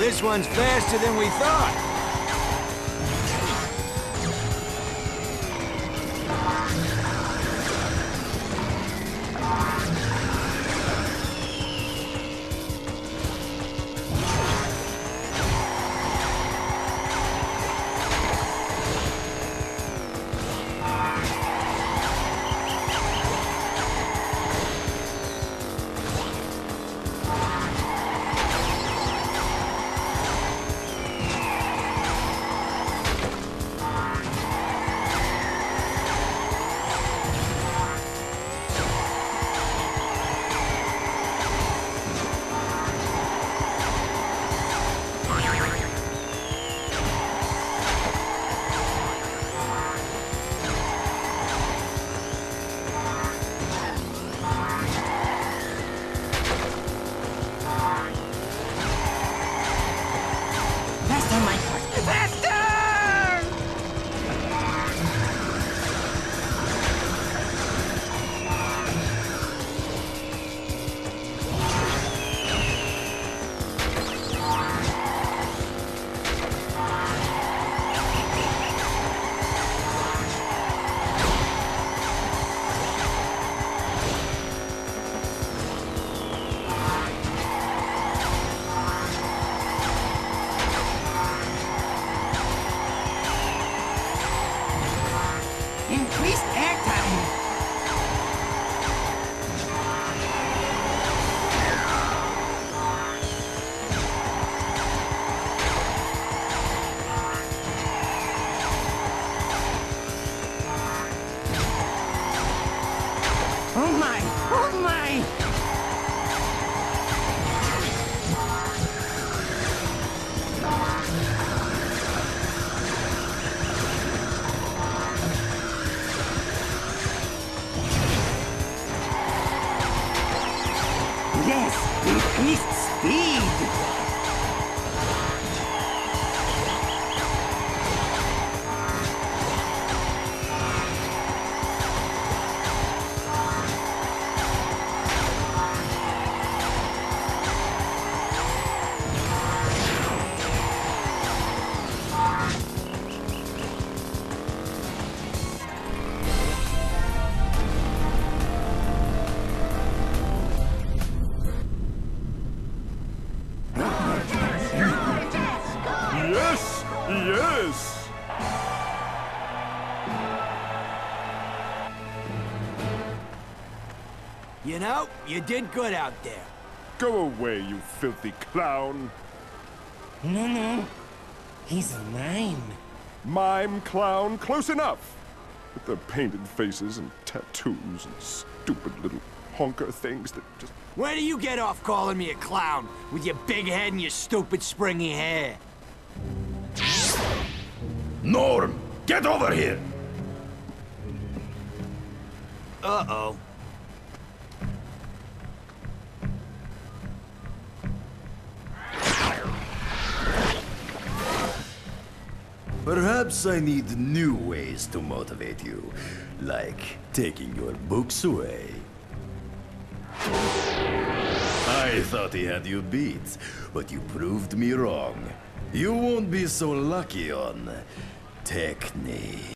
this one's faster than we thought. You know, you did good out there. Go away, you filthy clown. No. He's a mime. Mime clown, close enough. With their painted faces and tattoos and stupid little honker things that just... Where do you get off calling me a clown? With your big head and your stupid springy hair? Norm, get over here! Uh-oh. Perhaps I need new ways to motivate you, like taking your books away. I thought he had you beat, but you proved me wrong. You won't be so lucky on Techne.